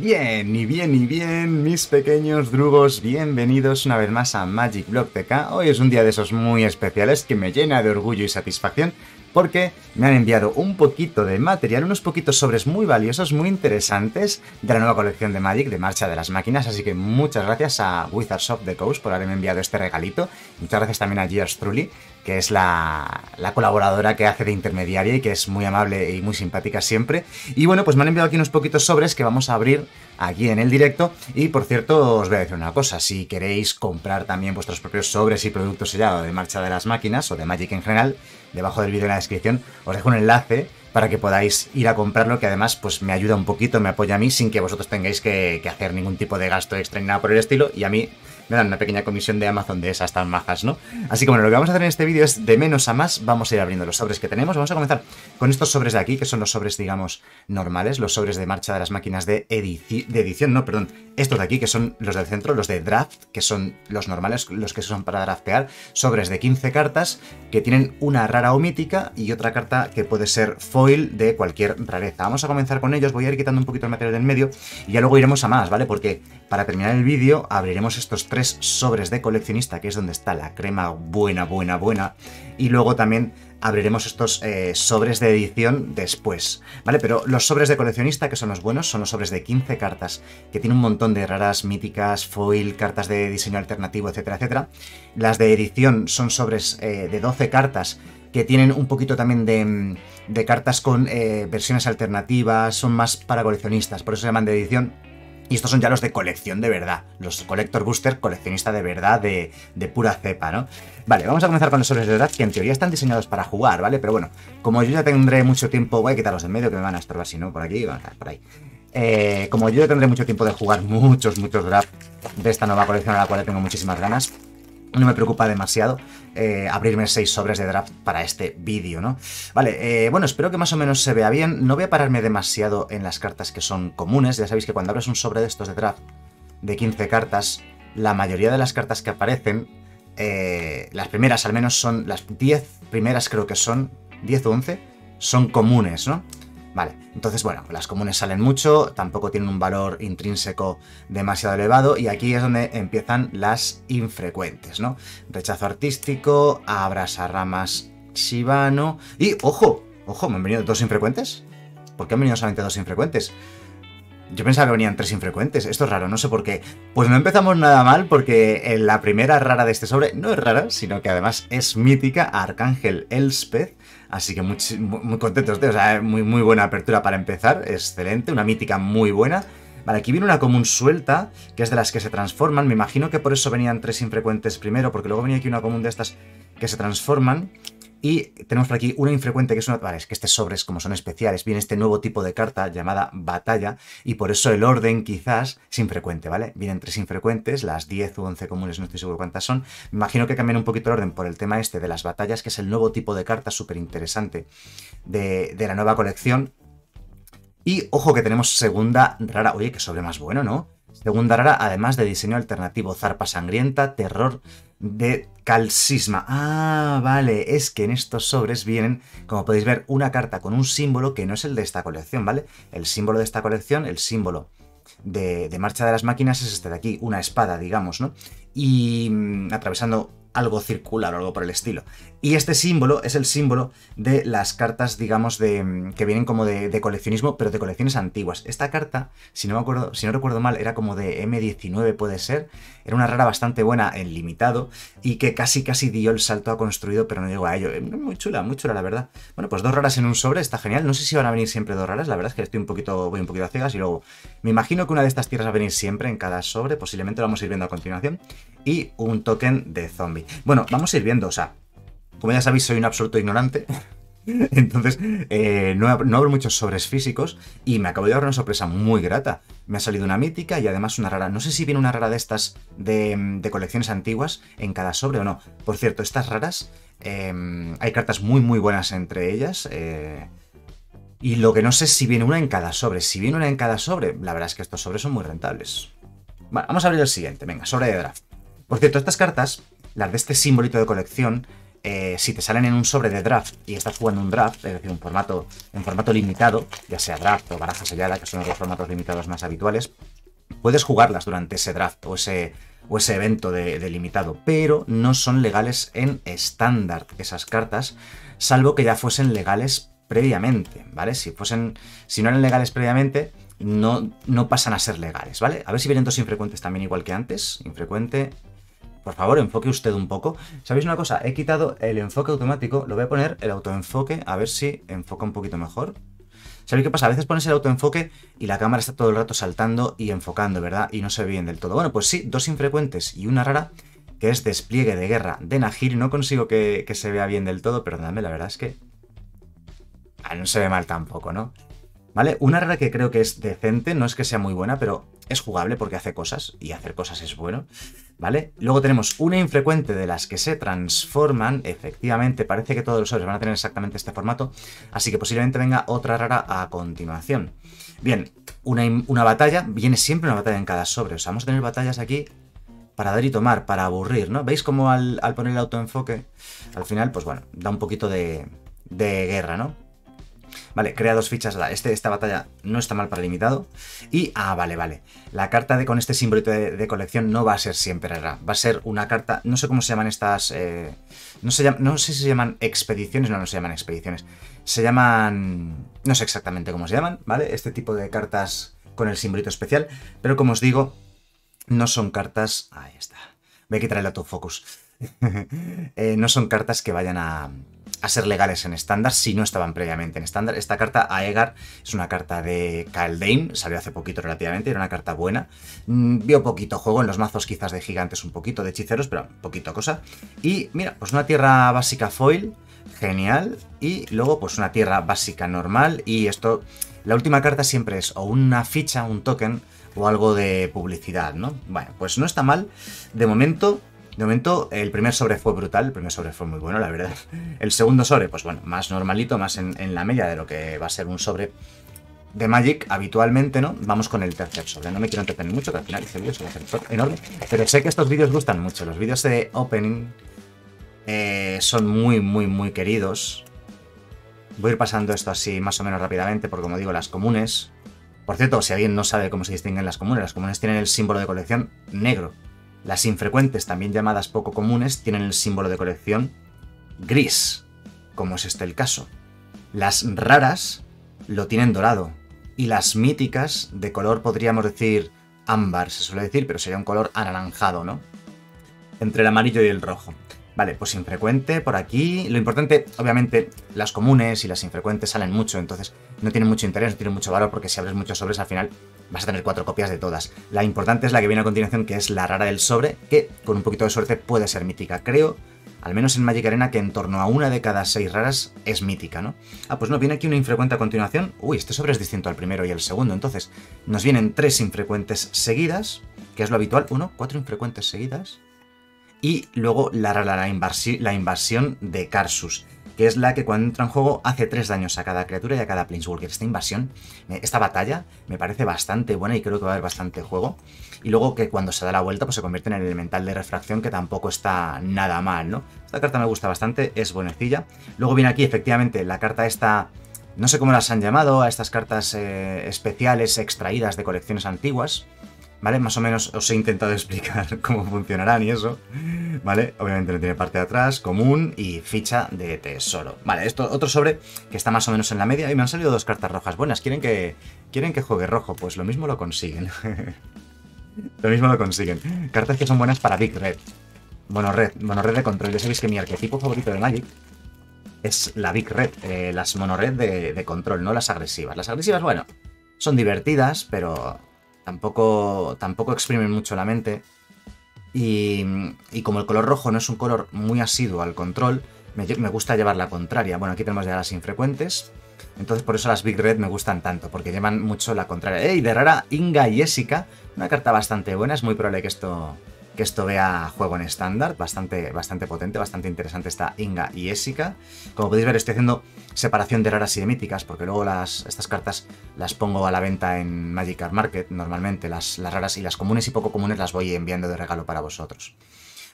Bien, mis pequeños drugos, bienvenidos una vez más a MagicBlogTK. Hoy es un día de esos muy especiales que me llena de orgullo y satisfacción porque me han enviado un poquito de material, unos poquitos sobres muy valiosos, muy interesantes de la nueva colección de Magic, de Marcha de las Máquinas, así que muchas gracias a Wizards of the Coast por haberme enviado este regalito. Muchas gracias también a Gerstrulli, que es la colaboradora que hace de intermediaria y que es muy amable y muy simpática siempre. Y bueno, pues me han enviado aquí unos poquitos sobres que vamos a abrir aquí en el directo. Y por cierto, os voy a decir una cosa, si queréis comprar también vuestros propios sobres y productos sellados de Marcha de las Máquinas o de Magic en general, debajo del vídeo en la descripción os dejo un enlace para que podáis ir a comprarlo, que además pues me ayuda un poquito, me apoya a mí sin que vosotros tengáis que hacer ningún tipo de gasto extra ni nada por el estilo, y a mí me dan una pequeña comisión de Amazon de esas tan majas, ¿no? Así que bueno, lo que vamos a hacer en este vídeo es de menos a más, vamos a ir abriendo los sobres que tenemos. Vamos a comenzar con estos sobres de aquí, que son los sobres, digamos, normales, los sobres de Marcha de las Máquinas de edición, estos de aquí, que son los del centro, los de draft, que son los normales, los que son para draftear, sobres de 15 cartas que tienen una rara o mítica y otra carta que puede ser foil de cualquier rareza. Vamos a comenzar con ellos, voy a ir quitando un poquito el material del medio y ya luego iremos a más, ¿vale? Porque para terminar el vídeo abriremos estos tres sobres de coleccionista, que es donde está la crema buena, y luego también abriremos estos sobres de edición después, ¿vale? Pero los sobres de coleccionista, que son los buenos, son los sobres de 15 cartas, que tienen un montón de raras, míticas, foil, cartas de diseño alternativo, etcétera, etcétera. Las de edición son sobres de 12 cartas, que tienen un poquito también de cartas con versiones alternativas, son más para coleccionistas, por eso se llaman de edición. Y estos son ya los de colección de verdad, los Collector Booster, coleccionista de verdad, de pura cepa, ¿no? Vale, vamos a comenzar con los sobres de draft, que en teoría están diseñados para jugar, ¿vale? Pero bueno, como yo ya tendré mucho tiempo... Voy a quitarlos del medio, que me van a estorbar, si no, por aquí, van a estar por ahí. Como yo ya tendré mucho tiempo de jugar muchos drafts de esta nueva colección, a la cual tengo muchísimas ganas, no me preocupa demasiado abrirme 6 sobres de draft para este vídeo, ¿no? Vale, bueno, espero que más o menos se vea bien. No voy a pararme demasiado en las cartas que son comunes. Ya sabéis que cuando abres un sobre de estos de draft de 15 cartas, la mayoría de las cartas que aparecen, las primeras al menos son, las 10 primeras creo que son, 10 o 11, son comunes, ¿no? Vale, entonces bueno, las comunes salen mucho, tampoco tienen un valor intrínseco demasiado elevado y aquí es donde empiezan las infrecuentes, ¿no? Rechazo artístico, abrasarramas shibano y ¡ojo! ¡Ojo! ¿Me han venido 2 infrecuentes? ¿Por qué han venido solamente 2 infrecuentes? Yo pensaba que venían 3 infrecuentes, esto es raro, no sé por qué. Pues no empezamos nada mal porque en la primera rara de este sobre no es rara, sino que además es mítica, Arcángel Elspeth. Así que muy contentos, o sea, muy buena apertura para empezar, excelente, una mítica muy buena. Vale, aquí viene una común suelta, que es de las que se transforman, me imagino que por eso venían 3 infrecuentes primero, porque luego venía aquí una común de estas que se transforman. Y tenemos por aquí una infrecuente que es una... Vale, es que este sobre es como son especiales, viene este nuevo tipo de carta llamada batalla, y por eso el orden quizás es infrecuente, ¿vale? Vienen 3 infrecuentes, las 10 u 11 comunes, no estoy seguro cuántas son. Me imagino que cambian un poquito el orden por el tema este de las batallas, que es el nuevo tipo de carta súper interesante de la nueva colección. Y ojo que tenemos segunda rara, oye, qué sobre más bueno, ¿no? Segunda rara, además de diseño alternativo, Zarpa Sangrienta, terror de calcisma. Ah, vale, es que en estos sobres vienen, como podéis ver, una carta con un símbolo que no es el de esta colección, ¿vale? El símbolo de esta colección, el símbolo de Marcha de las Máquinas es este de aquí, una espada, digamos, ¿no? Y atravesando algo circular o algo por el estilo. Y este símbolo es el símbolo de las cartas, digamos, que vienen como de coleccionismo, pero de colecciones antiguas. Esta carta, si no recuerdo mal, era como de M19, puede ser. Era una rara bastante buena en limitado y que casi dio el salto a construido, pero no llegó a ello. Muy chula, la verdad. Bueno, pues 2 raras en un sobre, está genial. No sé si van a venir siempre 2 raras, la verdad es que voy un poquito a ciegas y luego me imagino que una de estas tierras va a venir siempre en cada sobre, posiblemente lo vamos a ir viendo a continuación. Y un token de zombie. Bueno, vamos a ir viendo, o sea, como ya sabéis, soy un absoluto ignorante. Entonces, no abro muchos sobres físicos y me acabo de dar una sorpresa muy grata. Me ha salido una mítica y además una rara. No sé si viene una rara de estas de colecciones antiguas en cada sobre o no. Por cierto, estas raras, hay cartas muy buenas entre ellas. Y lo que no sé es si viene una en cada sobre. Si viene una en cada sobre, la verdad es que estos sobres son muy rentables. Vale, vamos a abrir el siguiente. Venga, sobre de draft. Por cierto, estas cartas, las de este simbolito de colección, Si te salen en un sobre de draft y estás jugando un draft, es decir, en formato limitado, ya sea draft o baraja sellada, que son los formatos limitados más habituales, puedes jugarlas durante ese draft o ese evento de limitado, pero no son legales en estándar esas cartas, salvo que ya fuesen legales previamente, ¿vale? Si no eran legales previamente, no pasan a ser legales, ¿vale? A ver si vienen dos infrecuentes también igual que antes. Infrecuente... Por favor, enfoque usted un poco. ¿Sabéis una cosa? He quitado el enfoque automático. Lo voy a poner el autoenfoque, a ver si enfoca un poquito mejor. ¿Sabéis qué pasa? A veces pones el autoenfoque y la cámara está todo el rato saltando y enfocando, ¿verdad? Y no se ve bien del todo. Bueno, pues sí, dos infrecuentes y una rara, que es Despliegue de Guerra de Nahiri. No consigo que se vea bien del todo, perdóname, la verdad es que... no se ve mal tampoco, ¿no? ¿Vale? Una rara que creo que es decente, no es que sea muy buena, pero es jugable porque hace cosas, y hacer cosas es bueno, ¿vale? Luego tenemos una infrecuente de las que se transforman, efectivamente, parece que todos los sobres van a tener exactamente este formato, así que posiblemente venga otra rara a continuación. Bien, una batalla, viene siempre una batalla en cada sobre, o sea, vamos a tener batallas aquí para dar y tomar, para aburrir, ¿no? ¿Veis cómo al poner el autoenfoque, al final, pues bueno, da un poquito de guerra, ¿no? Vale, crea dos fichas. Esta batalla no está mal para limitado. Y, vale. La carta con este símbolo de colección no va a ser siempre rara. Va a ser una carta... No sé cómo se llaman estas... no sé si se llaman expediciones. No se llaman expediciones. Se llaman... No sé exactamente cómo se llaman, ¿vale? Este tipo de cartas con el símbolo especial. Pero como os digo, no son cartas... Ahí está. Voy a quitar el autofocus. No son cartas que vayan a ser legales en estándar, si no estaban previamente en estándar. Esta carta, Aegar, es una carta de Kaldheim, salió hace poquito relativamente, era una carta buena. Vio poquito juego en los mazos, quizás de gigantes, un poquito de hechiceros, pero poquito cosa. Y mira, pues una tierra básica foil, genial, y luego pues una tierra básica normal, y esto, la última carta siempre es o una ficha, un token, o algo de publicidad, ¿no? Bueno, pues no está mal, de momento... De momento, el primer sobre fue brutal, el primer sobre fue muy bueno, la verdad. El segundo sobre, pues bueno, más normalito, más en la media de lo que va a ser un sobre de Magic habitualmente, ¿no? Vamos con el tercer sobre. No me quiero entretener mucho, que al final este vídeo se va a hacer enorme. Pero sé que estos vídeos gustan mucho. Los vídeos de opening son muy, muy, muy queridos. Voy a ir pasando esto así más o menos rápidamente, porque como digo, las comunes... Por cierto, si alguien no sabe cómo se distinguen las comunes tienen el símbolo de colección negro. Las infrecuentes, también llamadas poco comunes, tienen el símbolo de colección gris, como es este el caso. Las raras lo tienen dorado. Y las míticas, de color, podríamos decir, ámbar, se suele decir, pero sería un color anaranjado, ¿no? Entre el amarillo y el rojo. Vale, pues infrecuente por aquí. Lo importante, obviamente, las comunes y las infrecuentes salen mucho, entonces no tienen mucho interés, no tienen mucho valor, porque si abres muchos sobres, al final vas a tener 4 copias de todas. La importante es la que viene a continuación, que es la rara del sobre, que con un poquito de suerte puede ser mítica. Creo, al menos en Magic Arena, que en torno a una de cada 6 raras es mítica, ¿no? Pues no, viene aquí una infrecuente a continuación. Uy, este sobre es distinto al primero y al segundo, entonces nos vienen 3 infrecuentes seguidas, que es lo habitual. 4 infrecuentes seguidas. Y luego la rara, la invasión de Carsus, que es la que cuando entra en juego hace 3 daños a cada criatura y a cada Planeswalker. Esta batalla me parece bastante buena y creo que va a haber bastante juego. Y luego que cuando se da la vuelta pues se convierte en el Elemental de Refracción, que tampoco está nada mal, ¿no? Esta carta me gusta bastante, es buenecilla. Luego viene aquí efectivamente la carta esta, no sé cómo las han llamado, a estas cartas especiales extraídas de colecciones antiguas. ¿Vale? Más o menos os he intentado explicar cómo funcionarán y eso, ¿vale? Obviamente no tiene parte de atrás, común y ficha de tesoro. Vale, esto otro sobre que está más o menos en la media y me han salido 2 cartas rojas buenas. ¿Quieren que juegue rojo? Pues lo mismo lo consiguen. Lo mismo lo consiguen. Cartas que son buenas para Big Red. Mono red de control. Ya sabéis que mi arquetipo favorito de Magic es la Big Red, las mono red de control, no las agresivas. Las agresivas, bueno, son divertidas, pero... Tampoco exprimen mucho la mente y como el color rojo no es un color muy asiduo al control, me gusta llevar la contraria. Bueno, aquí tenemos ya las infrecuentes, entonces por eso las Big Red me gustan tanto, porque llevan mucho la contraria. Y de rara, Inga y Jessica, una carta bastante buena, es muy probable que esto vea juego en estándar, bastante potente, bastante interesante esta Inga y Jessica. Como podéis ver, estoy haciendo separación de raras y de míticas, porque luego estas cartas las pongo a la venta en Magic Card Market, normalmente las raras y las comunes y poco comunes las voy enviando de regalo para vosotros.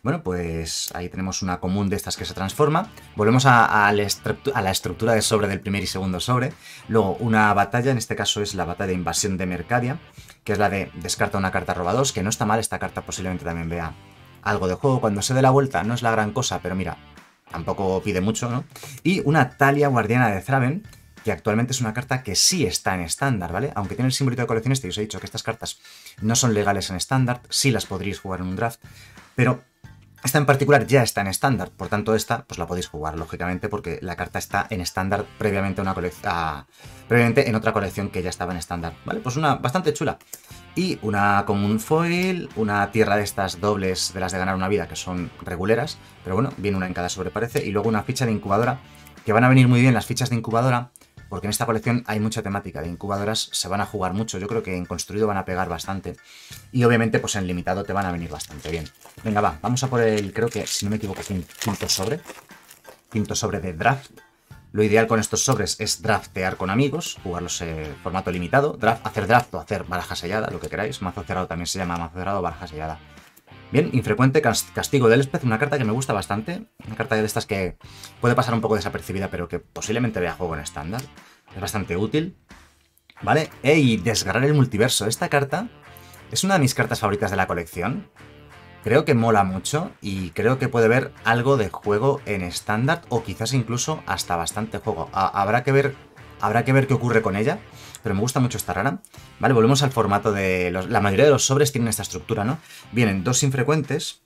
Bueno, pues ahí tenemos una común de estas que se transforma. Volvemos a la estructura de sobre del primer y segundo sobre. Luego una batalla, en este caso es la batalla de invasión de Mercadia, que es la de descarta una carta, roba dos, que no está mal. Esta carta posiblemente también vea algo de juego. Cuando se dé la vuelta no es la gran cosa, pero mira, tampoco pide mucho, ¿no? Y una Talia, guardiana de Thraben, que actualmente es una carta que sí está en estándar, ¿vale? Aunque tiene el símbolo de coleccionista, y os he dicho que estas cartas no son legales en estándar, sí las podréis jugar en un draft, pero esta en particular ya está en estándar, por tanto esta pues la podéis jugar, lógicamente, porque la carta está en estándar previamente, previamente en otra colección que ya estaba en estándar, ¿vale? Pues una bastante chula. Y una común foil, una tierra de estas dobles de las de ganar una vida, que son reguleras, pero bueno, viene una en cada sobre parece, y luego una ficha de incubadora, que van a venir muy bien las fichas de incubadora, porque en esta colección hay mucha temática de incubadoras, se van a jugar mucho, yo creo que en construido van a pegar bastante, y obviamente pues en limitado te van a venir bastante bien. Venga, va, vamos a por el, creo que, si no me equivoco, quinto sobre de draft. Lo ideal con estos sobres es draftear con amigos, jugarlos en formato limitado, hacer draft o hacer baraja sellada, lo que queráis. Mazo cerrado también se llama mazo cerrado o baraja sellada. Bien, infrecuente, Castigo de Elspeth, una carta que me gusta bastante, una carta de estas que puede pasar un poco desapercibida, pero que posiblemente vea juego en estándar, es bastante útil, ¿vale? ¡Ey! Desgarrar el multiverso, esta carta es una de mis cartas favoritas de la colección, creo que mola mucho y creo que puede ver algo de juego en estándar o quizás incluso hasta bastante juego, habrá que ver qué ocurre con ella. Pero me gusta mucho esta rara, ¿vale? Volvemos al formato de... La mayoría de los sobres tienen esta estructura, ¿no? Vienen dos infrecuentes,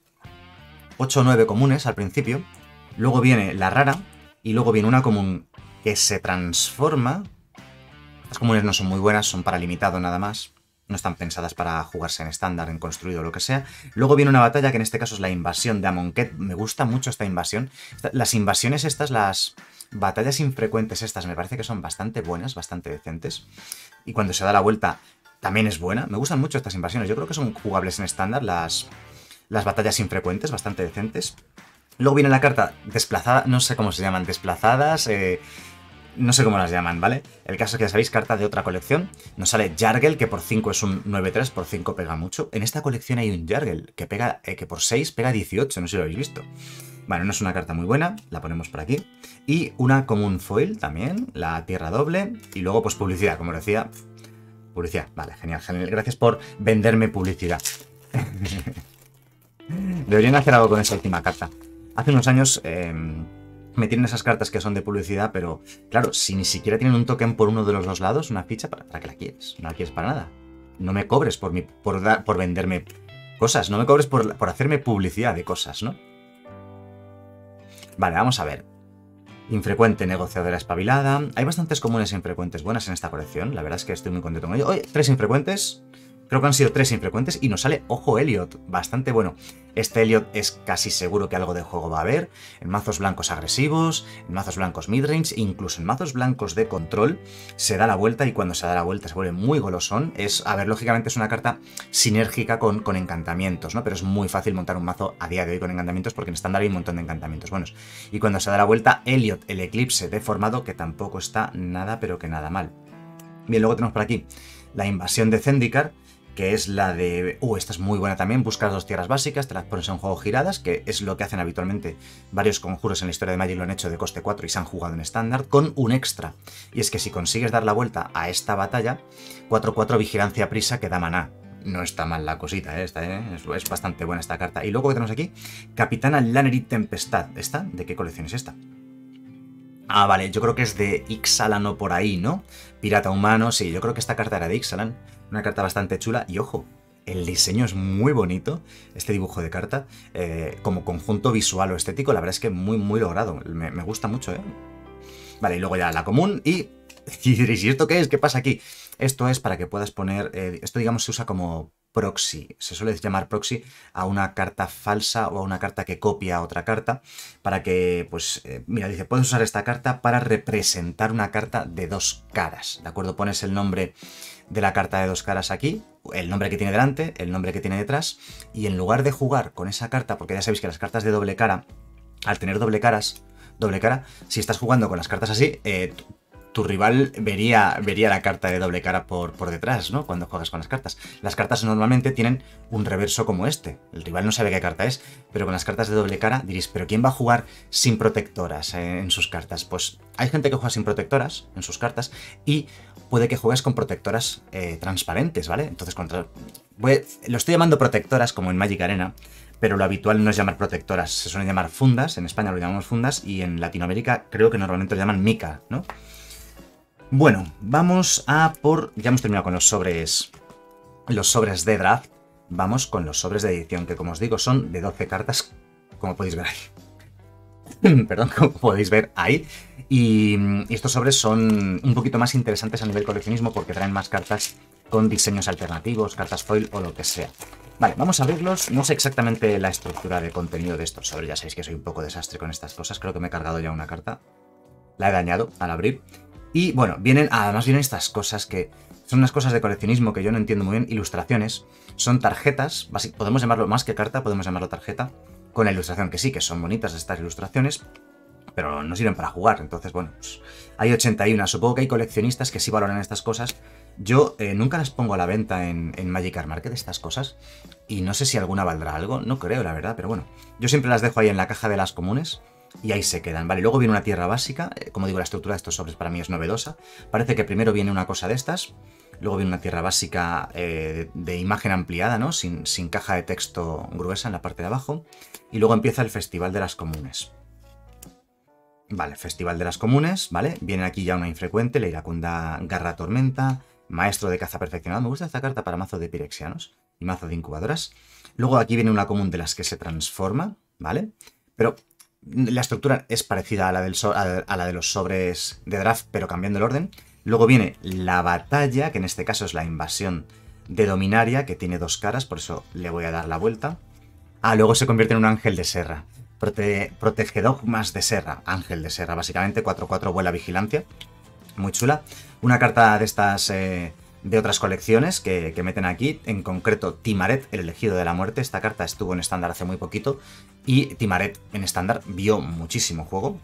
8 o 9 comunes al principio, luego viene la rara, y luego viene una común que se transforma. Las comunes no son muy buenas, son para limitado nada más, no están pensadas para jugarse en estándar, en construido o lo que sea. Luego viene una batalla, que en este caso es la invasión de Amonkhet. Me gusta mucho esta invasión. Las invasiones estas, las... batallas infrecuentes estas me parece que son bastante buenas, bastante decentes. Y cuando se da la vuelta también es buena. Me gustan mucho estas invasiones. Yo creo que son jugables en estándar las batallas infrecuentes, bastante decentes. Luego viene la carta desplazada, no sé cómo se llaman, desplazadas... no sé cómo las llaman, ¿vale? El caso es que ya sabéis, carta de otra colección. Nos sale Jargel, que por 5 es un 9-3, por 5 pega mucho. En esta colección hay un Jargel que pega, que por 6 pega 18, no sé si lo habéis visto. Bueno, no es una carta muy buena, la ponemos por aquí. Y una común foil también, la tierra doble. Y luego, pues publicidad, como decía. Publicidad, vale, genial, genial. Gracias por venderme publicidad. Deberían hacer algo con esa última carta. Hace unos años... me tienen esas cartas que son de publicidad, pero claro, si ni siquiera tienen un token por uno de los dos lados, una ficha, ¿para qué la quieres? No la quieres para nada. No me cobres por venderme cosas, no me cobres por hacerme publicidad de cosas, ¿no? Vale, vamos a ver. Infrecuente, negociadora espabilada. Hay bastantes comunes infrecuentes buenas en esta colección, la verdad es que estoy muy contento con ello. Oye, tres infrecuentes... Creo que han sido tres infrecuentes y nos sale Ojo Elliot, bastante bueno. Este Elliot es casi seguro que algo de juego va a haber, en mazos blancos agresivos, en mazos blancos midrange, incluso en mazos blancos de control, se da la vuelta y cuando se da la vuelta se vuelve muy golosón. Es, a ver, lógicamente es una carta sinérgica con encantamientos, ¿no? Pero es muy fácil montar un mazo a día de hoy con encantamientos porque en estándar hay un montón de encantamientos buenos. Y cuando se da la vuelta, Elliot, el eclipse deformado, que tampoco está nada pero que nada mal. Bien, luego tenemos por aquí la invasión de Zendikar, que es la de... esta es muy buena también, buscas dos tierras básicas, te las pones en juego giradas, que es lo que hacen habitualmente varios conjuros en la historia de Magic, lo han hecho de coste 4 y se han jugado en estándar, con un extra. Y es que si consigues dar la vuelta a esta batalla, 4-4 vigilancia prisa que da maná. No está mal la cosita, esta, es bastante buena esta carta. Y luego que tenemos aquí, Capitana Lannery Tempestad. ¿Esta? ¿De qué colección es esta? Ah, vale, yo creo que es de Ixalan o por ahí, ¿no? Pirata humano, sí, yo creo que esta carta era de Ixalan. Una carta bastante chula y, ojo, el diseño es muy bonito, este dibujo de carta, como conjunto visual o estético, la verdad es que muy logrado, me gusta mucho, ¿eh? Vale, y luego ya la común y diréis, ¿y esto qué es? ¿Qué pasa aquí? Esto es para que puedas poner, esto digamos se usa como proxy, se suele llamar proxy a una carta falsa o a una carta que copia otra carta, para que, pues, mira, dice, puedes usar esta carta para representar una carta de dos caras, ¿de acuerdo? Pones el nombre de la carta de dos caras aquí, el nombre que tiene delante, el nombre que tiene detrás, y en lugar de jugar con esa carta, porque ya sabéis que las cartas de doble cara, al tener doble cara, si estás jugando con las cartas así, tu rival vería la carta de doble cara por detrás, ¿no? Cuando juegas con las cartas. Las cartas normalmente tienen un reverso como este. El rival no sabe qué carta es, pero con las cartas de doble cara diréis, ¿pero quién va a jugar sin protectoras en sus cartas? Pues hay gente que juega sin protectoras en sus cartas y puede que juegues con protectoras transparentes, ¿vale? Entonces, lo estoy llamando protectoras como en Magic Arena, pero lo habitual no es llamar protectoras, se suelen llamar fundas, en España lo llamamos fundas y en Latinoamérica creo que normalmente lo llaman mica, ¿no? Bueno, vamos a por... Ya hemos terminado con los sobres de draft, vamos con los sobres de edición, que como os digo son de 12 cartas, como podéis ver ahí. Perdón, como podéis ver ahí. Y estos sobres son un poquito más interesantes a nivel coleccionismo porque traen más cartas con diseños alternativos, cartas foil o lo que sea. Vale, vamos a abrirlos. No sé exactamente la estructura de contenido de estos sobres. Ya sabéis que soy un poco desastre con estas cosas. Creo que me he cargado ya una carta. La he dañado al abrir. Y bueno, además vienen estas cosas que son unas cosas de coleccionismo que yo no entiendo muy bien. Ilustraciones. Son tarjetas. Podemos llamarlo más que carta, podemos llamarlo tarjeta. Con la ilustración que sí, que son bonitas estas ilustraciones. Pero no sirven para jugar. Entonces, bueno, pues hay 81. Supongo que hay coleccionistas que sí valoran estas cosas. Yo nunca las pongo a la venta en Magic Card Market, estas cosas, y no sé si alguna valdrá algo, no creo, la verdad, pero bueno. Yo siempre las dejo ahí en la caja de las comunes y ahí se quedan, ¿vale? Luego viene una tierra básica, como digo, la estructura de estos sobres para mí es novedosa. Parece que primero viene una cosa de estas, luego viene una tierra básica de imagen ampliada, ¿no? Sin caja de texto gruesa en la parte de abajo, y luego empieza el Festival de las Comunes. Vale, Festival de las Comunes, ¿vale? Viene aquí ya una infrecuente, la iracunda Garra Tormenta, Maestro de Caza Perfeccionado. Me gusta esta carta para mazo de Pirexianos y mazo de Incubadoras. Luego aquí viene una común de las que se transforma, ¿vale? Pero la estructura es parecida a la de los sobres de draft, pero cambiando el orden. Luego viene la batalla, que en este caso es la invasión de Dominaria, que tiene dos caras, por eso le voy a dar la vuelta. Ah, luego se convierte en un Ángel de Serra. Protege dogmas de Serra. Ángel de Serra, básicamente 4-4 vuela vigilancia. Muy chula. Una carta de estas de otras colecciones que meten aquí, en concreto Timaret, el elegido de la muerte. Esta carta estuvo en estándar hace muy poquito y Timaret en estándar vio muchísimo juego.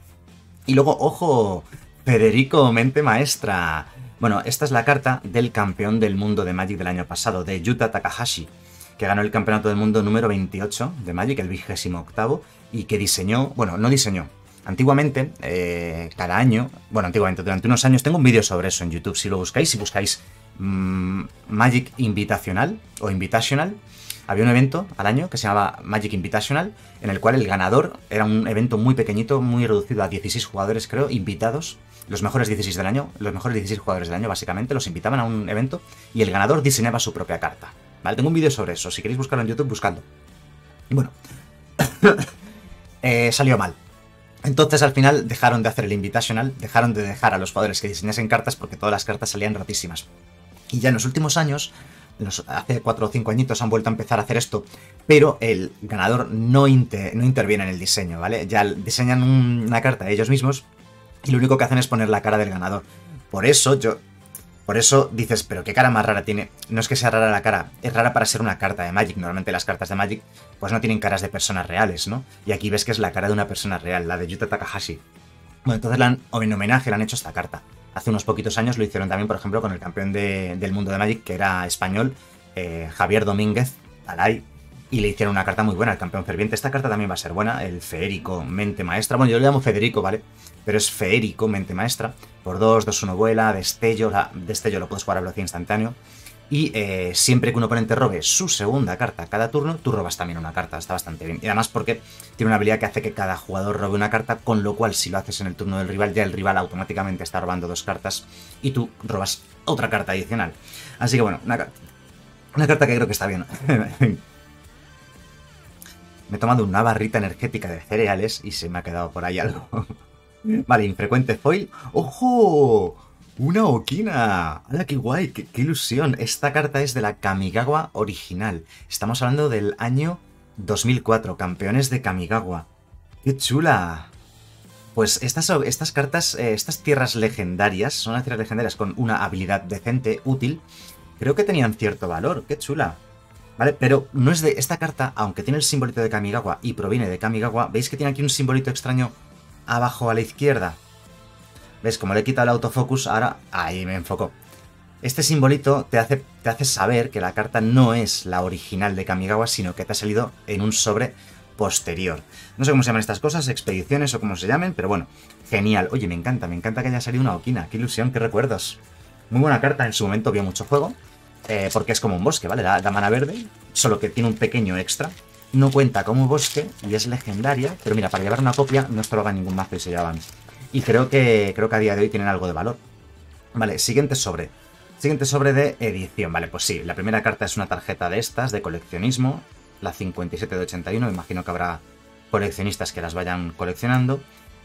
Y luego, ojo, Federico, Mente Maestra. Bueno, esta es la carta del campeón del mundo de Magic del año pasado, de Yuta Takahashi, que ganó el campeonato del mundo número 28 de Magic, el 28º, y que diseñó, bueno, no diseñó. Antiguamente, cada año, bueno, antiguamente, durante unos años, tengo un vídeo sobre eso en YouTube, si lo buscáis, Magic Invitational o Invitational, había un evento al año que se llamaba Magic Invitational, en el cual el ganador, era un evento muy pequeñito, muy reducido a 16 jugadores, creo, invitados, los mejores 16 del año, los mejores 16 jugadores del año, básicamente, los invitaban a un evento y el ganador diseñaba su propia carta, ¿vale? Tengo un vídeo sobre eso, si queréis buscarlo en YouTube, buscadlo. Bueno, salió mal. Entonces al final dejaron de hacer el Invitational, dejaron de dejar a los jugadores que diseñasen cartas porque todas las cartas salían rotísimas. Y ya en los últimos años, hace 4 o 5 añitos han vuelto a empezar a hacer esto, pero el ganador no interviene en el diseño, ¿vale? Ya diseñan una carta ellos mismos y lo único que hacen es poner la cara del ganador. Por eso dices, pero qué cara más rara tiene. No es que sea rara la cara, es rara para ser una carta de Magic. Normalmente las cartas de Magic pues no tienen caras de personas reales, ¿no? Y aquí ves que es la cara de una persona real, la de Yuta Takahashi. Bueno, entonces en homenaje le han hecho esta carta. Hace unos poquitos años lo hicieron también, por ejemplo, con el campeón del mundo de Magic, que era español, Javier Domínguez Alay, y le hicieron una carta muy buena, el campeón ferviente. Esta carta también va a ser buena, el Federico, Mente Maestra. Bueno, yo le llamo Federico, ¿vale? Pero es Federico, Mente Maestra, por 2, 2-1 vuela, destello lo puedes jugar a velocidad instantáneo, y siempre que un oponente robe su segunda carta cada turno, tú robas también una carta, está bastante bien. Y además porque tiene una habilidad que hace que cada jugador robe una carta, con lo cual si lo haces en el turno del rival, ya el rival automáticamente está robando 2 cartas, y tú robas otra carta adicional. Así que bueno, una carta que creo que está bien. Me he tomado una barrita energética de cereales y se me ha quedado por ahí algo. Vale, infrecuente foil. ¡Ojo! ¡Una Okina! ¡Hala, qué guay! ¡Qué ilusión! Esta carta es de la Kamigawa original. Estamos hablando del año 2004, campeones de Kamigawa. ¡Qué chula! Pues estas cartas, estas tierras legendarias, son las tierras legendarias con una habilidad decente, útil. Creo que tenían cierto valor. ¡Qué chula! ¿Vale? Pero no es de esta carta, aunque tiene el simbolito de Kamigawa y proviene de Kamigawa, ¿veis que tiene aquí un simbolito extraño abajo a la izquierda? ¿Ves? Como le he quitado el autofocus, ahora ahí me enfocó. Este simbolito te hace saber que la carta no es la original de Kamigawa, sino que te ha salido en un sobre posterior. No sé cómo se llaman estas cosas, expediciones o como se llamen, pero bueno, genial. Oye, me encanta que haya salido una Okina. Qué ilusión, qué recuerdos. Muy buena carta, en su momento vio mucho juego, porque es como un bosque, ¿vale? Da mana verde, solo que tiene un pequeño extra. No cuenta como bosque y es legendaria, pero mira, para llevar una copia no se lo haga ningún mazo y se llevan. Y creo que a día de hoy tienen algo de valor. Vale, siguiente sobre. Siguiente sobre de edición. Vale, pues sí, la primera carta es una tarjeta de estas, de coleccionismo, la 57 de 81, me imagino que habrá coleccionistas que las vayan coleccionando.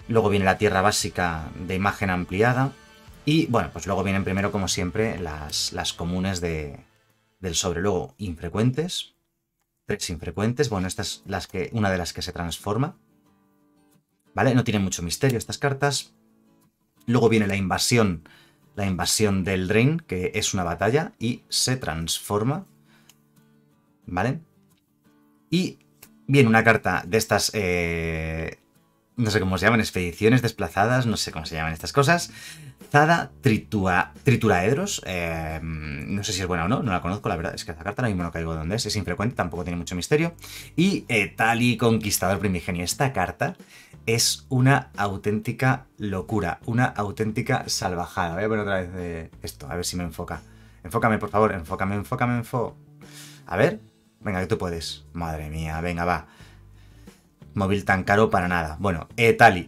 Luego viene la tierra básica de imagen ampliada. Y bueno, pues luego vienen primero, como siempre, las comunes del sobre. Luego, infrecuentes. 3 infrecuentes. Bueno, esta es una de las que se transforma. ¿Vale? No tiene mucho misterio estas cartas. Luego viene la invasión del Drain, que es una batalla y se transforma. ¿Vale? Y viene una carta de estas... no sé cómo se llaman, expediciones desplazadas, no sé cómo se llaman estas cosas. Zada Trituraedros, no sé si es buena o no, no la conozco, la verdad, es que esta carta ahora mismo no caigo de dónde es infrecuente, tampoco tiene mucho misterio. Y Tali Conquistador Primigenio, esta carta es una auténtica locura, una auténtica salvajada. Voy a poner otra vez esto, a ver si me enfoca. Enfócame, por favor, enfócame. A ver, venga, que tú puedes. Madre mía, venga, va. Móvil tan caro para nada. Bueno, Tali.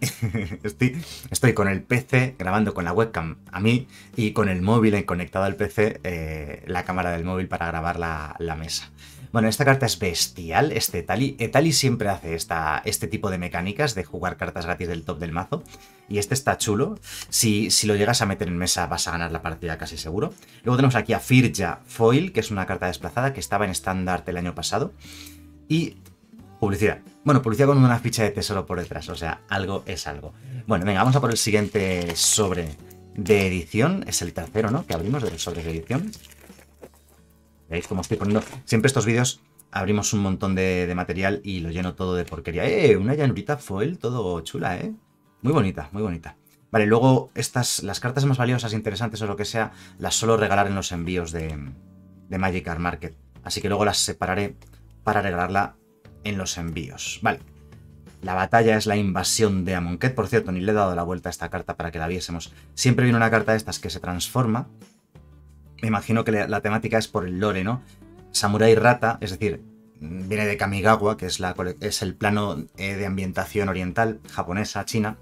Estoy con el PC grabando con la webcam a mí y con el móvil conectado al PC, la cámara del móvil para grabar la mesa. Bueno, esta carta es bestial, este Tali. Tali siempre hace este tipo de mecánicas de jugar cartas gratis del top del mazo. Y este está chulo. Si lo llegas a meter en mesa vas a ganar la partida casi seguro. Luego tenemos aquí a Firja Foil, que es una carta desplazada que estaba en estándar el año pasado. Y... publicidad. Bueno, publicidad con una ficha de tesoro por detrás, o sea, algo es algo. Bueno, venga, vamos a por el siguiente sobre de edición. Es el tercero, ¿no?, que abrimos de los sobres de edición. ¿Veis cómo estoy poniendo? Siempre estos vídeos abrimos un montón de material y lo lleno todo de porquería. Una llanurita foil, todo chula, ¿eh? Muy bonita, muy bonita. Vale, luego las cartas más valiosas, interesantes o lo que sea, las suelo regalar en los envíos de Magic Art Market. Así que luego las separaré para regalarla en los envíos. Vale. La batalla es la invasión de Amonkhet. Por cierto, ni le he dado la vuelta a esta carta para que la viésemos. Siempre viene una carta de estas que se transforma. Me imagino que la temática es por el lore, ¿no? Samurai Rata, es decir, viene de Kamigawa, que es el plano de ambientación oriental, japonesa, china,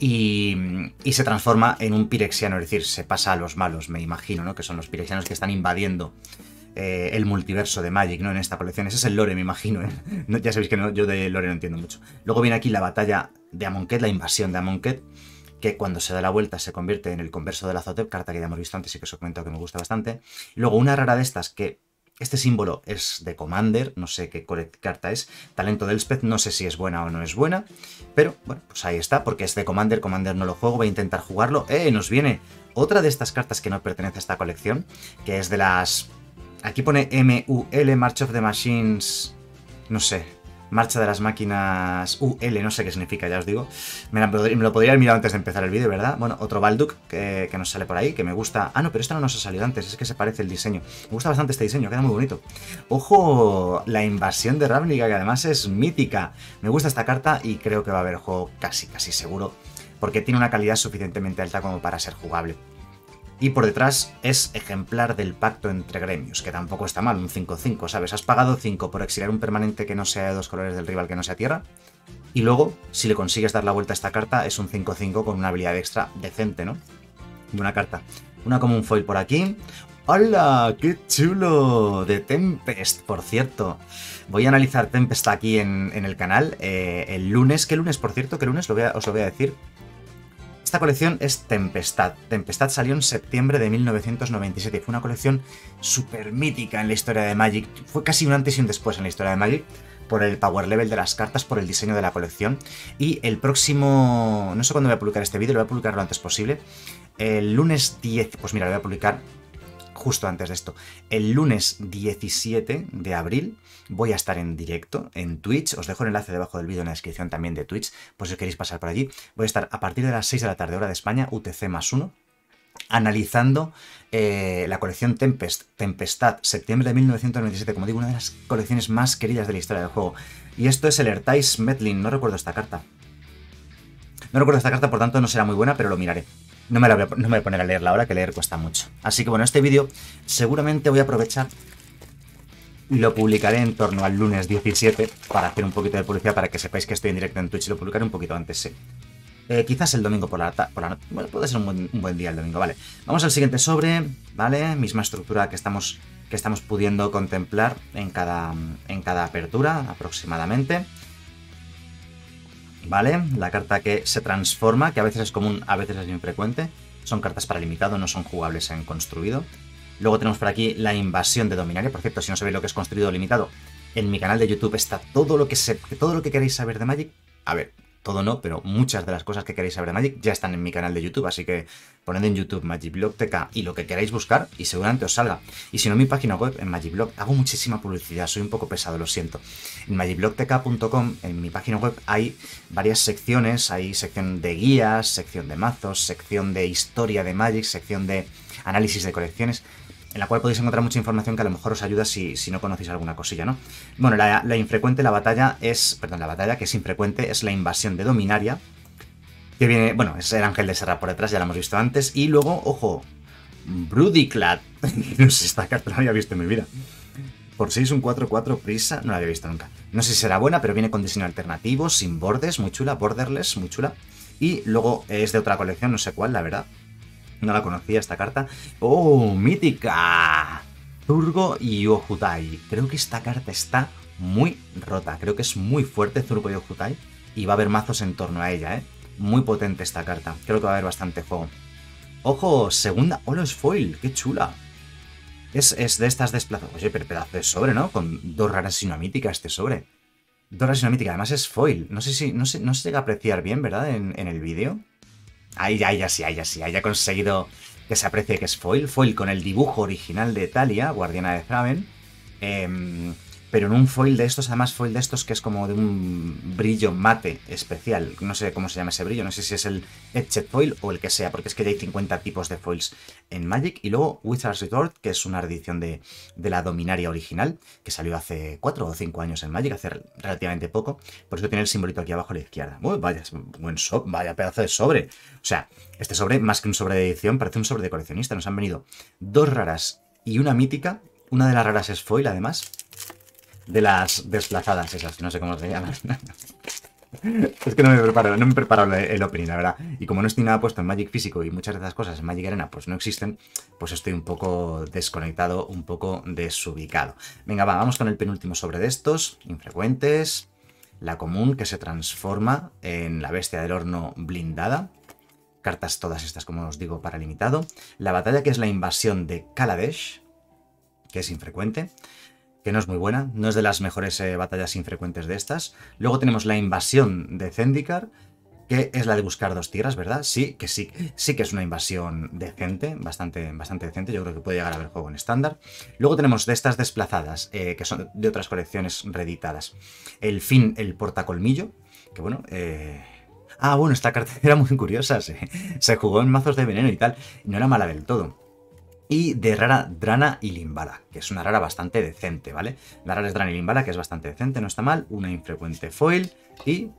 y se transforma en un pirexiano, es decir, se pasa a los malos, me imagino, ¿no? Que son los pirexianos que están invadiendo el multiverso de Magic, ¿no? En esta colección. Ese es el lore, me imagino, ¿eh? No, ya sabéis que no, yo de lore no entiendo mucho. Luego viene aquí la batalla de Amonkhet, la invasión de Amonkhet, que cuando se da la vuelta se convierte en el converso de la Azotep, carta que ya hemos visto antes y que os he comentado que me gusta bastante. Y luego una rara de estas, que este símbolo es de Commander, no sé qué carta es, Talento de Elspeth, no sé si es buena o no es buena, pero bueno, pues ahí está, porque es de Commander, Commander no lo juego, voy a intentar jugarlo. Nos viene otra de estas cartas que no pertenece a esta colección, que es de las... Aquí pone MUL, March of the Machines, no sé, Marcha de las Máquinas UL, no sé qué significa, ya os digo. Me lo podría haber mirado antes de empezar el vídeo, ¿verdad? Bueno, otro Balduck que nos sale por ahí, que me gusta. Ah, no, pero esta no nos ha salido antes, es que se parece el diseño. Me gusta bastante este diseño, queda muy bonito. Ojo, la invasión de Ravnica, que además es mítica. Me gusta esta carta y creo que va a haber juego casi seguro, porque tiene una calidad suficientemente alta como para ser jugable. Y por detrás es ejemplar del pacto entre gremios, que tampoco está mal, un 5-5, ¿sabes? Has pagado 5 por exiliar un permanente que no sea de dos colores del rival que no sea tierra, y luego, si le consigues dar la vuelta a esta carta, es un 5-5 con una habilidad extra decente, ¿no? De una carta. Una como un foil por aquí. ¡Hala! ¡Qué chulo! De Tempest, por cierto. Voy a analizar Tempest aquí en el canal el lunes. ¿Qué lunes, por cierto? ¿Qué lunes? Os lo voy a decir. Esta colección es Tempestad. Tempestad salió en septiembre de 1997 y fue una colección súper mítica en la historia de Magic. Fue casi un antes y un después en la historia de Magic por el power level de las cartas, por el diseño de la colección. Y el próximo... no sé cuándo voy a publicar este vídeo, lo voy a publicar lo antes posible. El lunes 10, pues mira, lo voy a publicar justo antes de esto, el lunes 17 de abril voy a estar en directo en Twitch. Os dejo el enlace debajo del vídeo en la descripción también de Twitch, por si queréis pasar por allí. Voy a estar a partir de las 6 de la tarde, hora de España, UTC+1, analizando la colección Tempestad, septiembre de 1997, como digo, una de las colecciones más queridas de la historia del juego. Y esto es el Ertais Medlin, no recuerdo esta carta. No recuerdo esta carta, por tanto no será muy buena, pero lo miraré. No me voy a poner a leerla ahora, que leer cuesta mucho. Así que bueno, este vídeo seguramente voy a aprovechar, lo publicaré en torno al lunes 17 para hacer un poquito de publicidad, para que sepáis que estoy en directo en Twitch, y lo publicaré un poquito antes, sí. Quizás el domingo por la noche. Bueno, puede ser un buen día el domingo, vale. Vamos al siguiente sobre, ¿vale? Misma estructura que estamos pudiendo contemplar en cada apertura, aproximadamente. ¿Vale? La carta que se transforma, que a veces es común, a veces es infrecuente. Son cartas para limitado, no son jugables en construido. Luego tenemos por aquí la invasión de Dominaria. Por cierto, si no sabéis lo que es construido o limitado, en mi canal de YouTube está todo lo que queréis saber de Magic. A ver, todo no, pero muchas de las cosas que queréis saber de Magic ya están en mi canal de YouTube, así que poned en YouTube MagicBlogTK y lo que queráis buscar y seguramente os salga. Y si no, mi página web, en MagicBlog, hago muchísima publicidad, soy un poco pesado, lo siento. En MagicBlogTK.com, en mi página web, hay varias secciones, hay sección de guías, sección de mazos, sección de historia de Magic, sección de análisis de colecciones, en la cual podéis encontrar mucha información que a lo mejor os ayuda si no conocéis alguna cosilla, ¿no? Bueno, la batalla que es infrecuente es la invasión de Dominaria, que viene, bueno, es el Ángel de Serra por detrás, ya lo hemos visto antes, y luego, ojo, Brudiclad, no sé, esta carta no la había visto en mi vida, por 6, un 4-4 prisa, no la había visto nunca, no sé si será buena, pero viene con diseño alternativo, sin bordes, muy chula, borderless, muy chula, y luego es de otra colección, no sé cuál, la verdad. No la conocía esta carta. ¡Oh, mítica! Zurgo y Ojutai. Creo que esta carta está muy rota. Creo que es muy fuerte Zurgo y Ojutai. Y va a haber mazos en torno a ella, ¿eh? Muy potente esta carta. Creo que va a haber bastante juego. ¡Ojo! Segunda Olos Foil. ¡Qué chula! Es de estas desplazadas. Oye, pero pedazo de sobre, ¿no? Con dos raras y una mítica este sobre. Dos raras y una mítica. Además es foil. No se llega a apreciar bien, ¿verdad? En el vídeo. Ahí ya he conseguido que se aprecie que es foil. Foil con el dibujo original de Talia, guardiana de Thraben. Pero en un foil de estos, además foil de estos que es como de un brillo mate especial. No sé cómo se llama ese brillo, no sé si es el Etched Foil o el que sea, porque es que ya hay 50 tipos de foils en Magic. Y luego Wizards Resort, que es una reedición de la Dominaria original, que salió hace 4 o 5 años en Magic, hace relativamente poco. Por eso tiene el simbolito aquí abajo a la izquierda. Uy, vaya, vaya pedazo de sobre. O sea, este sobre, más que un sobre de edición, parece un sobre de coleccionista. Nos han venido dos raras y una mítica. Una de las raras es foil, además. De las desplazadas esas, no sé cómo se llaman. Es que no me he preparado el opening, la verdad. Y como no estoy nada puesto en Magic físico y muchas de esas cosas en Magic Arena pues no existen, pues estoy un poco desconectado, un poco desubicado. Venga, va, vamos con el penúltimo sobre de estos, infrecuentes. La común que se transforma en la bestia del horno blindada. Cartas todas estas, como os digo, para limitado. La batalla que es la invasión de Kaladesh, que es infrecuente. Que no es muy buena, no es de las mejores batallas infrecuentes de estas. Luego tenemos la invasión de Zendikar, que es la de buscar dos tierras, ¿verdad? Sí que es una invasión decente, bastante decente. Yo creo que puede llegar a haber juego en estándar. Luego tenemos de estas desplazadas, que son de otras colecciones reeditadas. El fin, el portacolmillo, que bueno... Ah, bueno, esta carta era muy curiosa, se jugó en mazos de veneno y tal, no era mala del todo. Y de rara, Drana y Limbala, que es una rara bastante decente, ¿vale? La rara es Drana y Limbala, que es bastante decente, no está mal. Una infrecuente foil y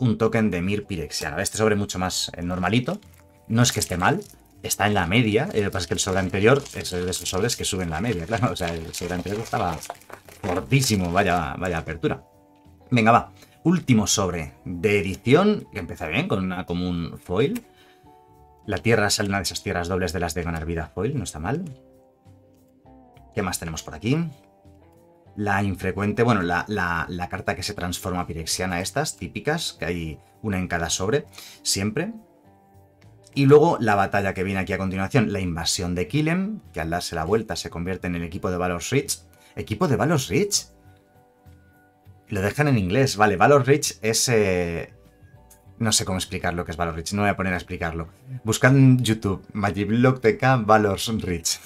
un token de Mir Pirexiano. Este sobre mucho más normalito. No es que esté mal, está en la media. Lo que pasa es que el sobre anterior es de esos sobres que suben la media, claro. O sea, el sobre anterior estaba gordísimo, vaya apertura. Venga, va. Último sobre de edición, que empieza bien, con una común foil. La tierra sale una de esas tierras dobles de las de ganar vida foil, no está mal. ¿Qué más tenemos por aquí? La infrecuente, bueno, la carta que se transforma pirexiana, estas típicas, que hay una en cada sobre, siempre. Y luego la batalla que viene aquí a continuación, la invasión de Kildheim, que al darse la vuelta se convierte en el equipo de Valor's Reach. ¿Equipo de Valor's Reach? Lo dejan en inglés, vale, Valor's Reach es... No sé cómo explicar lo que es Valor's Reach, no me voy a poner a explicarlo. Buscad en YouTube, MagicBlogTK Valor's Reach.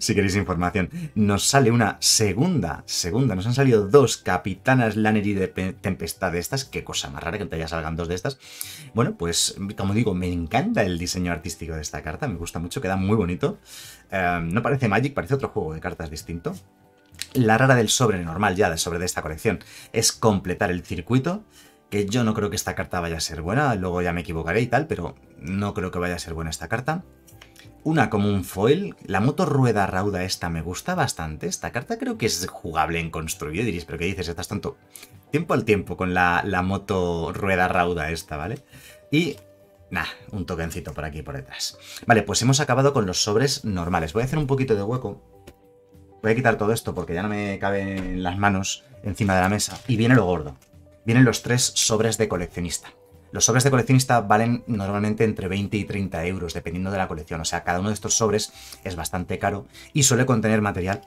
si queréis información. Nos sale una segunda. Nos han salido dos Capitanas Lannery de Tempestad de estas. Qué cosa más rara que ya salgan dos de estas. Bueno, pues como digo, me encanta el diseño artístico de esta carta. Me gusta mucho, queda muy bonito. No parece Magic, parece otro juego de cartas distinto. La rara del sobre normal ya, del sobre de esta colección, es completar el circuito. Que yo no creo que esta carta vaya a ser buena, luego ya me equivocaré y tal, pero no creo que vaya a ser buena esta carta. Una como un foil, la Moto Rueda Rauda esta me gusta bastante, esta carta creo que es jugable en construido, diréis, pero ¿qué dices? Estás tonto. Tiempo al tiempo con la Moto Rueda Rauda esta, ¿vale? Y... nah, un tokencito por aquí y por detrás. Vale, pues hemos acabado con los sobres normales. Voy a hacer un poquito de hueco. Voy a quitar todo esto porque ya no me caben las manos encima de la mesa. Y viene lo gordo. Vienen los tres sobres de coleccionista. Los sobres de coleccionista valen normalmente entre 20 y 30 euros, dependiendo de la colección. O sea, cada uno de estos sobres es bastante caro y suele contener material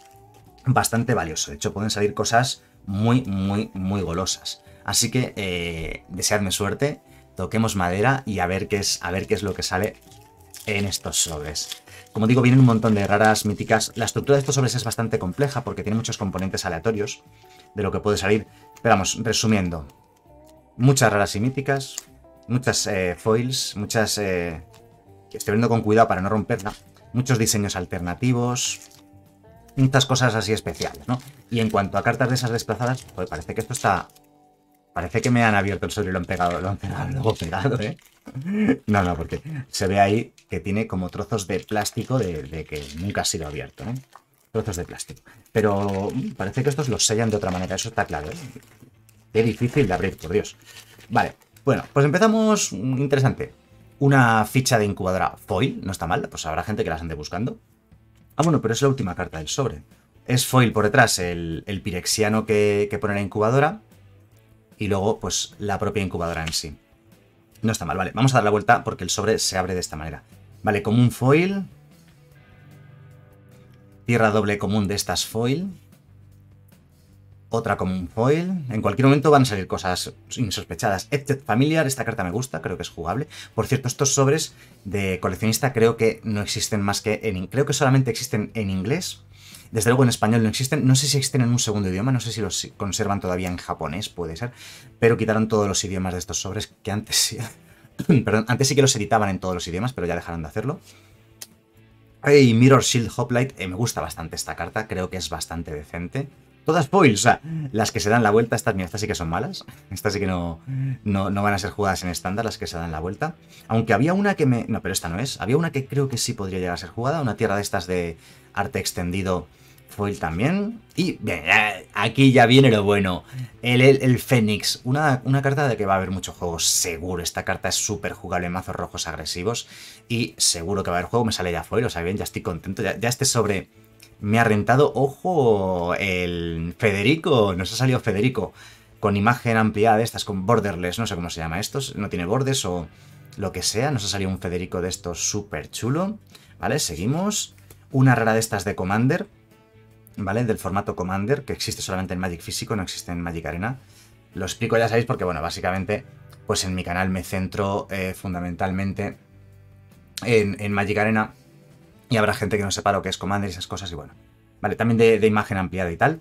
bastante valioso. De hecho, pueden salir cosas muy, muy, muy golosas. Así que deseadme suerte, toquemos madera y a ver qué es lo que sale en estos sobres. Como digo, vienen un montón de raras míticas. La estructura de estos sobres es bastante compleja porque tiene muchos componentes aleatorios de lo que puede salir. Pero vamos, resumiendo. Muchas raras y míticas. Muchas foils. Muchas... estoy viendo con cuidado para no romperla. Muchos diseños alternativos. Muchas cosas así especiales, ¿no? Y en cuanto a cartas de esas desplazadas... Joder, parece que esto está... Parece que me han abierto el sobre y lo han pegado, ¿eh? No, no, porque se ve ahí que tiene como trozos de plástico de que nunca ha sido abierto, ¿no? Trozos de plástico. Pero parece que estos los sellan de otra manera, eso está claro, ¿eh? Qué difícil de abrir, por Dios. Vale, bueno, pues empezamos. Interesante. Una ficha de incubadora foil, no está mal, pues habrá gente que las ande buscando. Ah, bueno, pero es la última carta del sobre. Es foil por detrás, el pirexiano que pone la incubadora. Y luego, pues, la propia incubadora en sí. No está mal, vale. Vamos a dar la vuelta porque el sobre se abre de esta manera. Vale, como un foil. Tierra doble común de estas foil. Otra común foil. En cualquier momento van a salir cosas insospechadas. Eptet Familiar, esta carta me gusta, creo que es jugable. Por cierto, estos sobres de coleccionista creo que no existen más que en... Creo que solamente existen en inglés. Desde luego en español no existen, no sé si existen en un segundo idioma, no sé si los conservan todavía en japonés, puede ser, pero quitaron todos los idiomas de estos sobres que antes, perdón, antes sí que los editaban en todos los idiomas, pero ya dejaron de hacerlo. Hey, Mirror Shield Hoplite, me gusta bastante esta carta, creo que es bastante decente. Todas foils, o sea, las que se dan la vuelta, estas, mira, estas sí que son malas, estas sí que no van a ser jugadas en estándar, las que se dan la vuelta. Aunque había una que me... No, pero esta no es. Había una que creo que sí podría llegar a ser jugada, una tierra de estas de arte extendido foil también. Y bien, aquí ya viene lo bueno, el Fénix, una carta de que va a haber mucho juego, seguro. Esta carta es súper jugable en mazos rojos agresivos y seguro que va a haber juego. Me sale ya foil, o sea, bien, ya estoy contento, ya este sobre... Me ha rentado, ojo, el Federico, nos ha salido Federico, con imagen ampliada de estas, con borderless, no sé cómo se llama estos, no tiene bordes o lo que sea, nos ha salido un Federico de estos súper chulo, ¿vale? Seguimos, una rara de estas de Commander, ¿vale? Del formato Commander, que existe solamente en Magic físico, no existe en Magic Arena. Lo explico, ya sabéis, porque, bueno, básicamente, pues en mi canal me centro fundamentalmente en Magic Arena. Y habrá gente que no sepa lo que es Commander y esas cosas, y bueno. Vale, también de imagen ampliada y tal.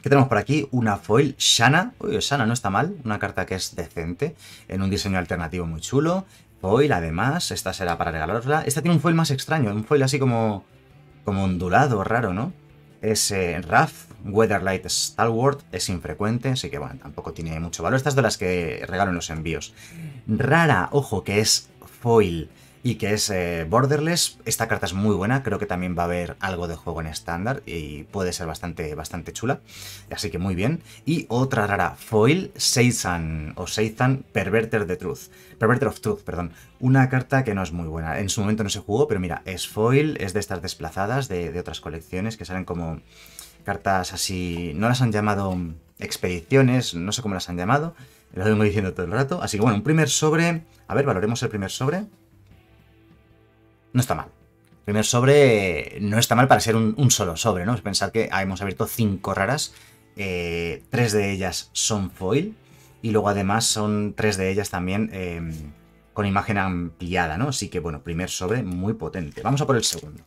¿Qué tenemos por aquí? Una foil Shana. Uy, Shana no está mal. Una carta que es decente. En un diseño alternativo muy chulo. Foil, además. Esta será para regalarosla. Esta tiene un foil más extraño. Un foil así como ondulado, raro, ¿no? Es Raf, Weatherlight Stalwart. Es infrecuente, así que bueno, tampoco tiene mucho valor. Estas de las que regalo en los envíos. Rara, ojo, que es foil. Y que es borderless. Esta carta es muy buena, creo que también va a haber algo de juego en estándar y puede ser bastante chula, así que muy bien. Y otra rara foil, Seizan o Seizan Perverter of Truth, perdón. Una carta que no es muy buena, en su momento no se jugó, pero mira, es foil, es de estas desplazadas de otras colecciones que salen como cartas así, no las han llamado expediciones, no sé cómo las han llamado, lo vengo diciendo todo el rato, así que bueno, un primer sobre, a ver, valoremos el primer sobre. No está mal. El primer sobre no está mal para ser un solo sobre, ¿no? Es pensar que hemos abierto 5 raras, 3 de ellas son foil y luego además son 3 de ellas también con imagen ampliada, ¿no? Así que, bueno, primer sobre muy potente. Vamos a por el segundo.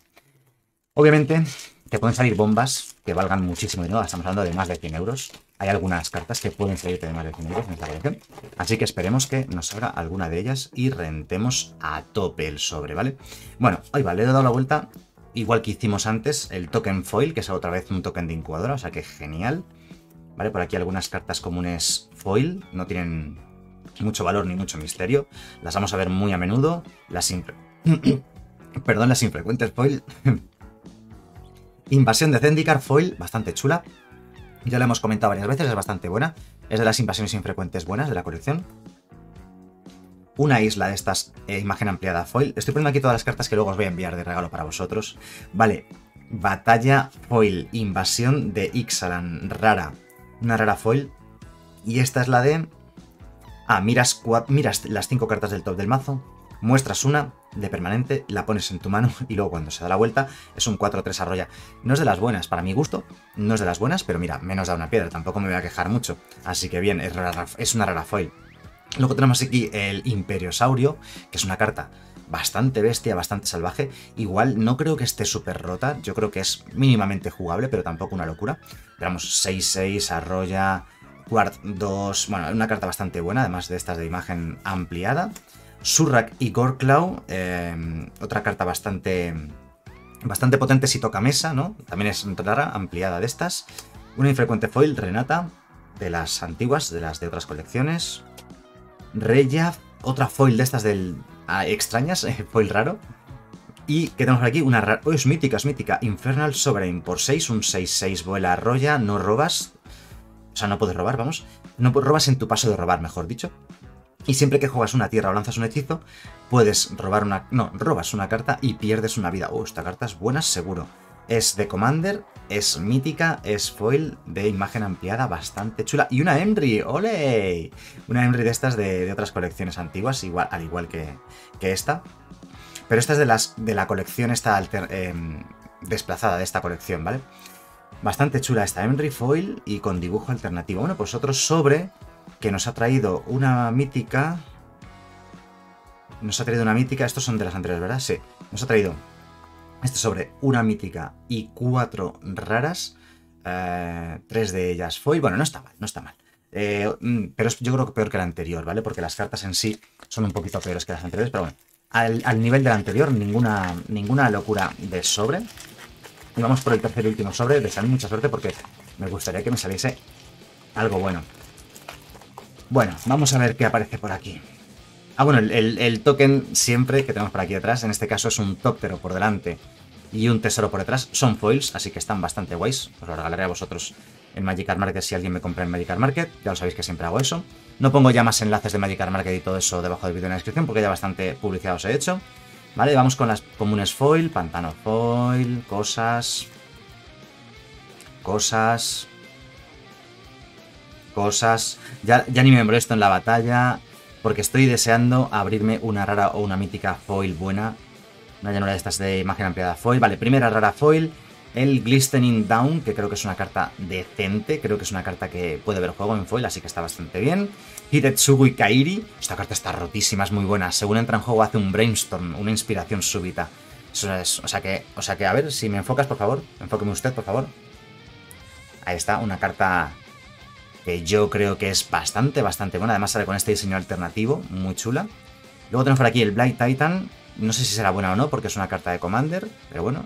Obviamente te pueden salir bombas que valgan muchísimo dinero, estamos hablando de más de 100 euros. Hay algunas cartas que pueden salirte de más de 100 euros en esta colección, así que esperemos que nos salga alguna de ellas y rentemos a tope el sobre, ¿vale? Bueno, ahí va, le he dado la vuelta, igual que hicimos antes, el token foil, que es otra vez un token de incubadora, o sea que genial. Vale, por aquí algunas cartas comunes foil, no tienen mucho valor ni mucho misterio, las vamos a ver muy a menudo, perdón, las infrecuentes foil. Invasión de Zendikar foil, bastante chula, ya la hemos comentado varias veces, es bastante buena, es de las invasiones infrecuentes buenas de la colección. Una isla de estas, imagen ampliada foil, estoy poniendo aquí todas las cartas que luego os voy a enviar de regalo para vosotros. Vale, batalla foil, invasión de Ixalan, rara, una rara foil, y esta es la de... Ah, miras las 5 cartas del top del mazo, muestras una de permanente, la pones en tu mano y luego cuando se da la vuelta es un 4-3 arrolla. No es de las buenas, para mi gusto, no es de las buenas, pero mira, menos da una piedra, tampoco me voy a quejar mucho. Así que bien, es una rara foil. Luego tenemos aquí el Imperiosaurio, que es una carta bastante bestia, bastante salvaje. Igual no creo que esté súper rota, yo creo que es mínimamente jugable, pero tampoco una locura. Tenemos 6-6, arrolla, Quart 2, bueno, una carta bastante buena, además de estas de imagen ampliada. Surrak y Gorklaw, otra carta bastante potente si toca mesa, ¿no? También es rara, ampliada de estas. Una infrecuente foil, Renata, de las antiguas, de las de otras colecciones. Reya, otra foil de estas del... extrañas, foil raro. Y que tenemos por aquí una rara... Oh, es mítica, Infernal Sovereign por 6, un 6-6, vuela, arrolla, no robas. O sea, no puedes robar, vamos. No robas en tu paso de robar, mejor dicho. Y siempre que juegas una tierra o lanzas un hechizo, puedes robar una... No, robas una carta y pierdes una vida. Oh, esta carta es buena, seguro. Es de Commander, es mítica, es foil de imagen ampliada, bastante chula. Y una Emry, ¡ole! Una Emry de estas de otras colecciones antiguas, igual, al igual que esta. Pero esta es de la colección esta desplazada de esta colección, ¿vale? Bastante chula esta Emry foil y con dibujo alternativo. Bueno, pues otro sobre que nos ha traído una mítica. Nos ha traído una mítica. Estos son de las anteriores, ¿verdad? Sí. Nos ha traído este sobre una mítica y 4 raras. 3 de ellas foil. Bueno, no está mal, no está mal. Pero yo creo que peor que la anterior, ¿vale? Porque las cartas en sí son un poquito peores que las anteriores. Pero bueno, al nivel de la anterior, ninguna locura de sobre. Y vamos por el tercer y último sobre. Deseadme mucha suerte porque me gustaría que me saliese algo bueno. Bueno, vamos a ver qué aparece por aquí. Ah, bueno, el token siempre que tenemos por aquí detrás, en este caso es un tóptero por delante y un tesoro por detrás. Son foils, así que están bastante guays. Os lo regalaré a vosotros en Magic Card Market si alguien me compra en Magic Card Market. Ya lo sabéis que siempre hago eso. No pongo ya más enlaces de Magic Card Market y todo eso debajo del vídeo en la descripción porque ya bastante publicidad os he hecho. Vale, vamos con las comunes foil, pantano foil, cosas. Ya ni me molesto en la batalla, porque estoy deseando abrirme una rara o una mítica foil buena. Una llanura de estas de imagen ampliada foil. Vale, primera rara foil, el Glistening Down, que creo que es una carta decente, creo que es una carta que puede ver juego en foil, así que está bastante bien. Hitetsugu y Kairi, esta carta está rotísima, es muy buena, según entra en juego hace un brainstorm, una inspiración súbita. O sea que, a ver, si me enfocas, por favor, enfóqueme usted, por favor. Ahí está, una carta que yo creo que es bastante buena, además sale con este diseño alternativo, muy chula. Luego tenemos por aquí el Blight Titan, no sé si será buena o no, porque es una carta de Commander, pero bueno.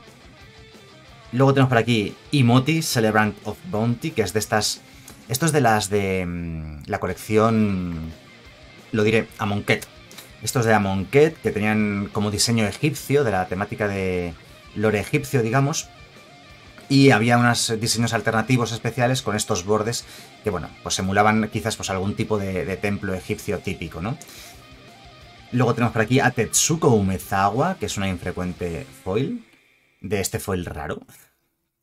Luego tenemos por aquí Imoti, Celebrant of Bounty, que es de estas... Esto es de las de la colección, lo diré, Amonkhet. Estos de Amonkhet, que tenían como diseño egipcio, de la temática de lore egipcio, digamos. Y había unos diseños alternativos especiales con estos bordes que, bueno, pues emulaban quizás pues, algún tipo de templo egipcio típico, ¿no? Luego tenemos por aquí a Tetsuko Umezawa, que es una infrecuente foil. De este foil raro,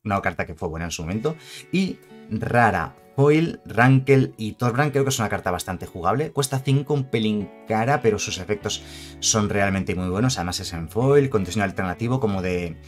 una carta que fue buena en su momento. Y rara foil, Rankel y Torbran, creo que es una carta bastante jugable. Cuesta 5, un pelín cara, pero sus efectos son realmente muy buenos. Además es en foil, con diseño alternativo como de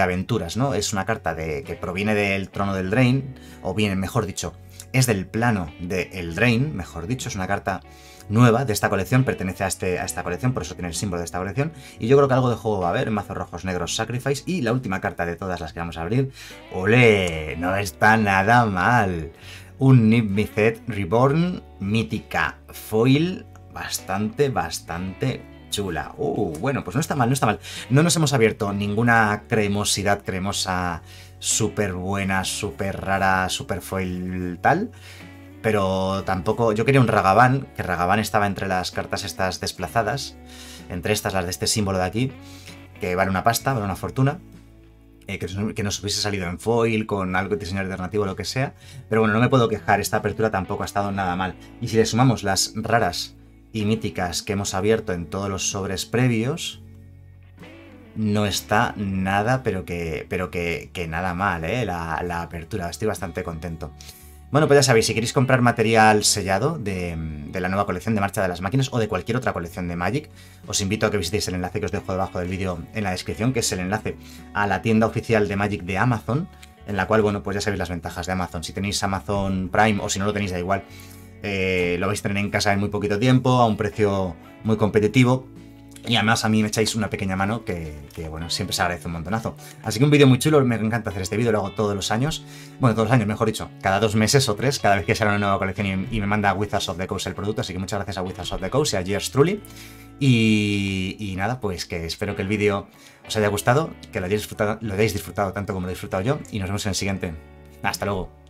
aventuras, ¿no? Es una carta que proviene del trono del Drain, o bien, mejor dicho, es del plano del Drain, mejor dicho. Es una carta nueva de esta colección, pertenece a esta colección, por eso tiene el símbolo de esta colección, y yo creo que algo de juego va a haber, mazos rojos, negros, Sacrifice, y la última carta de todas las que vamos a abrir, ¡olé! No está nada mal, un Nip-Mizzet Reborn, mítica foil, bastante chula. Bueno, pues no está mal, no nos hemos abierto ninguna cremosidad cremosa súper buena, súper rara, súper foil tal, pero tampoco... Yo quería un Ragavan, que Ragavan estaba entre las cartas estas desplazadas, entre estas, las de este símbolo de aquí, que vale una pasta, vale una fortuna, que nos hubiese salido en foil, con algo de diseño alternativo, lo que sea, pero bueno, no me puedo quejar, esta apertura tampoco ha estado nada mal. Y si le sumamos las raras y míticas que hemos abierto en todos los sobres previos, no está nada, pero que nada mal, la apertura. Estoy bastante contento. Bueno, pues ya sabéis, si queréis comprar material sellado de la nueva colección de Marcha de las Máquinas o de cualquier otra colección de Magic, os invito a que visitéis el enlace que os dejo debajo del vídeo en la descripción, que es el enlace a la tienda oficial de Magic de Amazon, en la cual, bueno, pues ya sabéis las ventajas de Amazon. Si tenéis Amazon Prime o si no lo tenéis, da igual. Lo vais a tener en casa en muy poquito tiempo, a un precio muy competitivo, y además a mí me echáis una pequeña mano que bueno, siempre se agradece un montonazo. Así que un vídeo muy chulo, me encanta hacer este vídeo, lo hago todos los años, bueno, todos los años mejor dicho, cada 2 meses o 3, cada vez que sale una nueva colección y me manda a Wizards of the Coast el producto, así que muchas gracias a Wizards of the Coast y a Gerstrulli. Y nada, pues que espero que el vídeo os haya gustado, que lo hayáis disfrutado tanto como lo he disfrutado yo, y nos vemos en el siguiente. Hasta luego.